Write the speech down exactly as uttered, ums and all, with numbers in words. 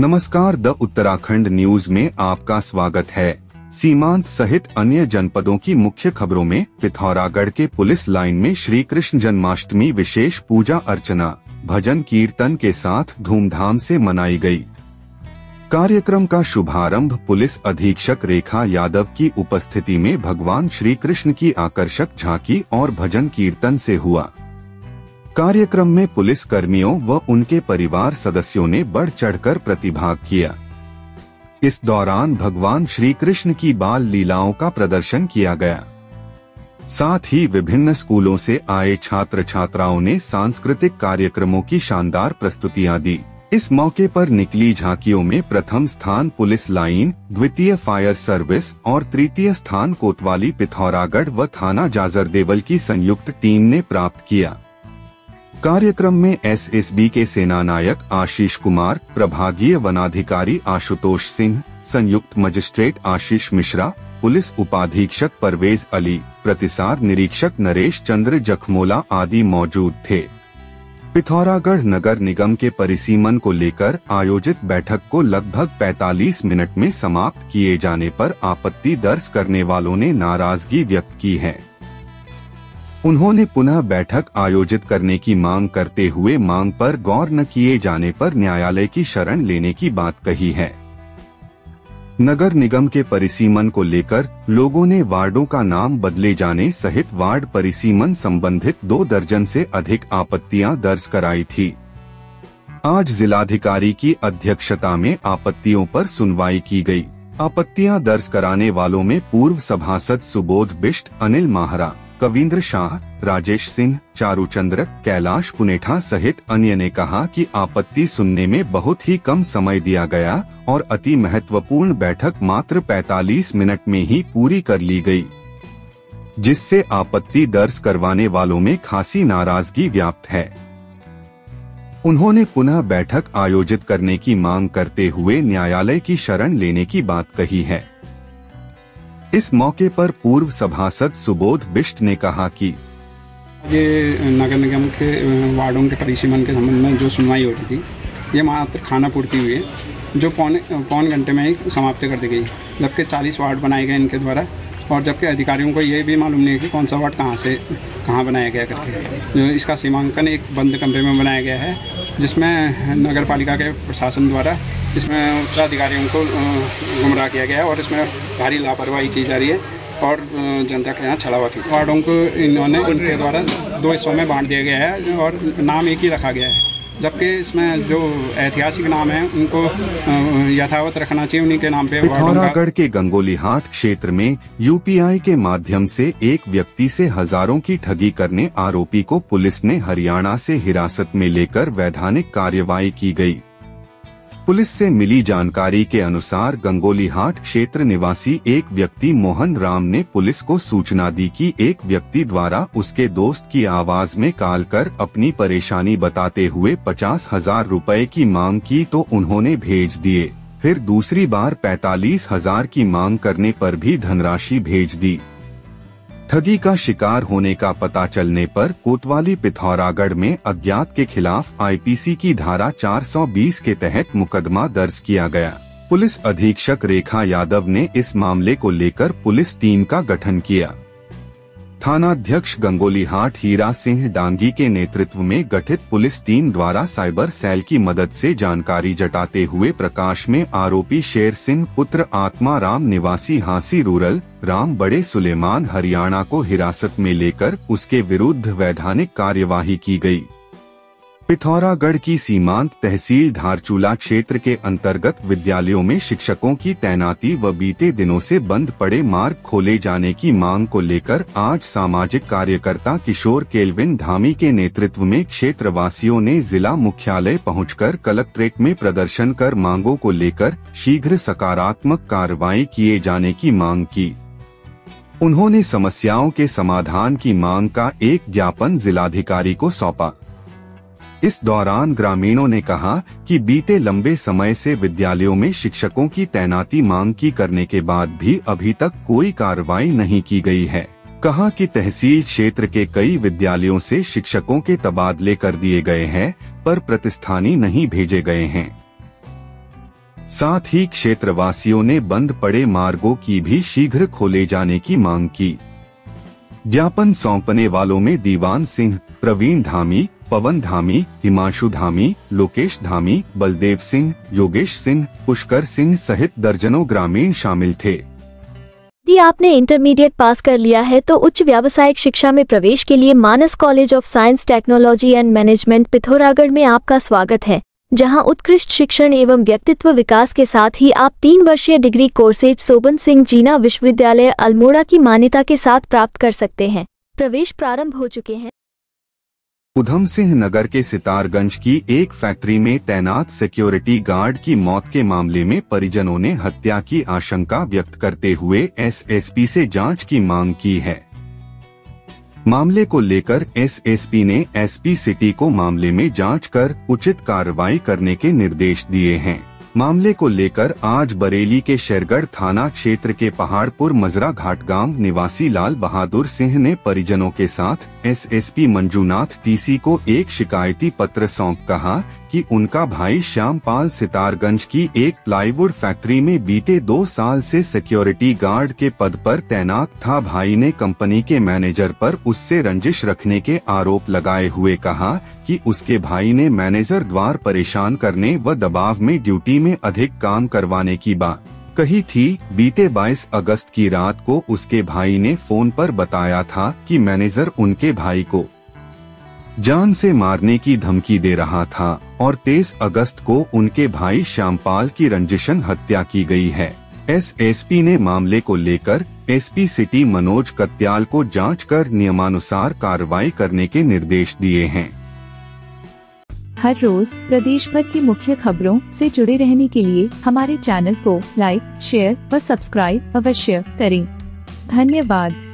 नमस्कार, the Uttarakhand news में आपका स्वागत है। सीमांत सहित अन्य जनपदों की मुख्य खबरों में पिथौरागढ़ के पुलिस लाइन में श्री कृष्ण जन्माष्टमी विशेष पूजा अर्चना भजन कीर्तन के साथ धूमधाम से मनाई गई। कार्यक्रम का शुभारंभ पुलिस अधीक्षक रेखा यादव की उपस्थिति में भगवान श्री कृष्ण की आकर्षक झांकी और भजन कीर्तन से हुआ। कार्यक्रम में पुलिस कर्मियों व उनके परिवार सदस्यों ने बढ़ चढ़कर प्रतिभाग किया। इस दौरान भगवान श्री कृष्ण की बाल लीलाओं का प्रदर्शन किया गया। साथ ही विभिन्न स्कूलों से आए छात्र छात्राओं ने सांस्कृतिक कार्यक्रमों की शानदार प्रस्तुतियां दी। इस मौके पर निकली झांकियों में प्रथम स्थान पुलिस लाइन, द्वितीय फायर सर्विस और तृतीय स्थान कोतवाली पिथौरागढ़ व थाना जाजरदेवल की संयुक्त टीम ने प्राप्त किया। कार्यक्रम में एसएसबी के सेनानायक आशीष कुमार, प्रभागीय वनाधिकारी आशुतोष सिंह, संयुक्त मजिस्ट्रेट आशीष मिश्रा, पुलिस उपाधीक्षक परवेज अली, प्रतिसाद निरीक्षक नरेश चंद्र जखमोला आदि मौजूद थे। पिथौरागढ़ नगर निगम के परिसीमन को लेकर आयोजित बैठक को लगभग पैंतालीस मिनट में समाप्त किए जाने पर आपत्ति दर्ज करने वालों ने नाराजगी व्यक्त की है। उन्होंने पुनः बैठक आयोजित करने की मांग करते हुए मांग पर गौर न किए जाने पर न्यायालय की शरण लेने की बात कही है। नगर निगम के परिसीमन को लेकर लोगों ने वार्डों का नाम बदले जाने सहित वार्ड परिसीमन संबंधित दो दर्जन से अधिक आपत्तियां दर्ज कराई थी। आज जिलाधिकारी की अध्यक्षता में आपत्तियों पर सुनवाई की गई। आपत्तियां दर्ज कराने वालों में पूर्व सभासद सुबोध बिष्ट, अनिल महारा, कविंद्र शाह, राजेश सिंह, चारू चंद्र, कैलाश पुनेठा सहित अन्य ने कहा कि आपत्ति सुनने में बहुत ही कम समय दिया गया और अति महत्वपूर्ण बैठक मात्र पैंतालीस मिनट में ही पूरी कर ली गई, जिससे आपत्ति दर्ज करवाने वालों में खासी नाराजगी व्याप्त है। उन्होंने पुनः बैठक आयोजित करने की मांग करते हुए न्यायालय की शरण लेने की बात कही है। इस मौके पर पूर्व सभासद सुबोध बिष्ट ने कहा कि ये नगर निगम के वार्डों के परिसीमन के संबंध में जो सुनवाई होती थी, ये मात्र खाना पूर्ति हुई है, जो पौने पौन घंटे में ही समाप्त कर दी गई, जबकि चालीस वार्ड बनाए गए इनके द्वारा, और जबकि अधिकारियों को ये भी मालूम नहीं है कि कौन सा वार्ड कहाँ से कहाँ बनाया गया करके। जो इसका सीमांकन एक बंद कमरे में बनाया गया है, जिसमें नगर पालिका के प्रशासन द्वारा इसमें उच्चाधिकारियों को गुमराह किया गया है और इसमें भारी लापरवाही की जा रही है और जनता के यहाँ छलावा की। वार्डों को इन्होंने उनके द्वारा दो हिस्सों में बांट दिया गया है और नाम एक ही रखा गया है, जबकि इसमें जो ऐतिहासिक नाम है उनको यथावत रखना चाहिए, उन्हीं के नाम पे। पिथौरागढ़ के गंगोलीहाट क्षेत्र में यूपीआई के माध्यम से एक व्यक्ति से हजारों की ठगी करने आरोपी को पुलिस ने हरियाणा से हिरासत में लेकर वैधानिक कार्यवाही की गयी। पुलिस से मिली जानकारी के अनुसार गंगोलीहाट क्षेत्र निवासी एक व्यक्ति मोहन राम ने पुलिस को सूचना दी कि एक व्यक्ति द्वारा उसके दोस्त की आवाज में कॉल कर अपनी परेशानी बताते हुए पचास हजार रूपए की मांग की तो उन्होंने भेज दिए, फिर दूसरी बार पैतालीस हजार की मांग करने पर भी धनराशि भेज दी। ठगी का शिकार होने का पता चलने पर कोतवाली पिथौरागढ़ में अज्ञात के खिलाफ आईपीसी की धारा चार सौ बीस के तहत मुकदमा दर्ज किया गया। पुलिस अधीक्षक रेखा यादव ने इस मामले को लेकर पुलिस टीम का गठन किया। थानाध्यक्ष गंगोलीहाट हीरा सिंह डांगी के नेतृत्व में गठित पुलिस टीम द्वारा साइबर सेल की मदद से जानकारी जताते हुए प्रकाश में आरोपी शेर सिंह पुत्र आत्मा राम निवासी हांसी रूरल, राम बड़े सुलेमान हरियाणा को हिरासत में लेकर उसके विरुद्ध वैधानिक कार्यवाही की गई। पिथौरागढ़ की सीमांत तहसील धारचूला क्षेत्र के अंतर्गत विद्यालयों में शिक्षकों की तैनाती व बीते दिनों से बंद पड़े मार्ग खोले जाने की मांग को लेकर आज सामाजिक कार्यकर्ता किशोर केल्विन धामी के नेतृत्व में क्षेत्रवासियों ने जिला मुख्यालय पहुंचकर कलेक्ट्रेट में प्रदर्शन कर मांगों को लेकर शीघ्र सकारात्मक कार्रवाई किए जाने की मांग की। उन्होंने समस्याओं के समाधान की मांग का एक ज्ञापन जिलाधिकारी को सौंपा। इस दौरान ग्रामीणों ने कहा कि बीते लंबे समय से विद्यालयों में शिक्षकों की तैनाती मांग की करने के बाद भी अभी तक कोई कार्रवाई नहीं की गई है। कहा कि तहसील क्षेत्र के कई विद्यालयों से शिक्षकों के तबादले कर दिए गए हैं पर प्रतिस्थानी नहीं भेजे गए हैं। साथ ही क्षेत्रवासियों ने बंद पड़े मार्गों की भी शीघ्र खोले जाने की मांग की। ज्ञापन सौंपने वालों में दीवान सिंह, प्रवीण धामी, पवन धामी, हिमांशु धामी, लोकेश धामी, बलदेव सिंह, योगेश सिंह, पुष्कर सिंह सहित दर्जनों ग्रामीण शामिल थे। यदि आपने इंटरमीडिएट पास कर लिया है तो उच्च व्यावसायिक शिक्षा में प्रवेश के लिए Manas college of science, technology and management Pithoragarh में आपका स्वागत है, जहां उत्कृष्ट शिक्षण एवं व्यक्तित्व विकास के साथ ही आप तीन वर्षीय डिग्री कोर्सेज सोबन सिंह जीना विश्वविद्यालय अल्मोड़ा की मान्यता के साथ प्राप्त कर सकते हैं। प्रवेश प्रारंभ हो चुके हैं। उधम सिंह नगर के सितारगंज की एक फैक्ट्री में तैनात सिक्योरिटी गार्ड की मौत के मामले में परिजनों ने हत्या की आशंका व्यक्त करते हुए एसएसपी से जांच की मांग की है। मामले को लेकर एसएसपी ने एसपी सिटी को मामले में जांच कर उचित कार्रवाई करने के निर्देश दिए हैं। मामले को लेकर आज बरेली के शेरगढ़ थाना क्षेत्र के पहाड़पुर मजरा घाट गांव निवासी लाल बहादुर सिंह ने परिजनों के साथ एसएसपी मंजूनाथ टीसी को एक शिकायती पत्र सौंप कहा कि उनका भाई श्यामपाल सितारगंज की एक प्लाईवुड फैक्ट्री में बीते दो साल से सिक्योरिटी गार्ड के पद पर तैनात था। भाई ने कंपनी के मैनेजर पर उससे रंजिश रखने के आरोप लगाए हुए कहा कि उसके भाई ने मैनेजर द्वारा परेशान करने व दबाव में ड्यूटी में अधिक काम करवाने की बात कही थी। बीते बाईस अगस्त की रात को उसके भाई ने फोन पर बताया था कि मैनेजर उनके भाई को जान से मारने की धमकी दे रहा था और तेईस अगस्त को उनके भाई श्यामपाल की रंजिशन हत्या की गई है। एसएसपी ने मामले को लेकर एसपी सिटी मनोज कत्याल को जांच कर नियमानुसार कार्रवाई करने के निर्देश दिए हैं। हर रोज प्रदेश भर की मुख्य खबरों से जुड़े रहने के लिए हमारे चैनल को लाइक, शेयर व सब्सक्राइब अवश्य करें। धन्यवाद।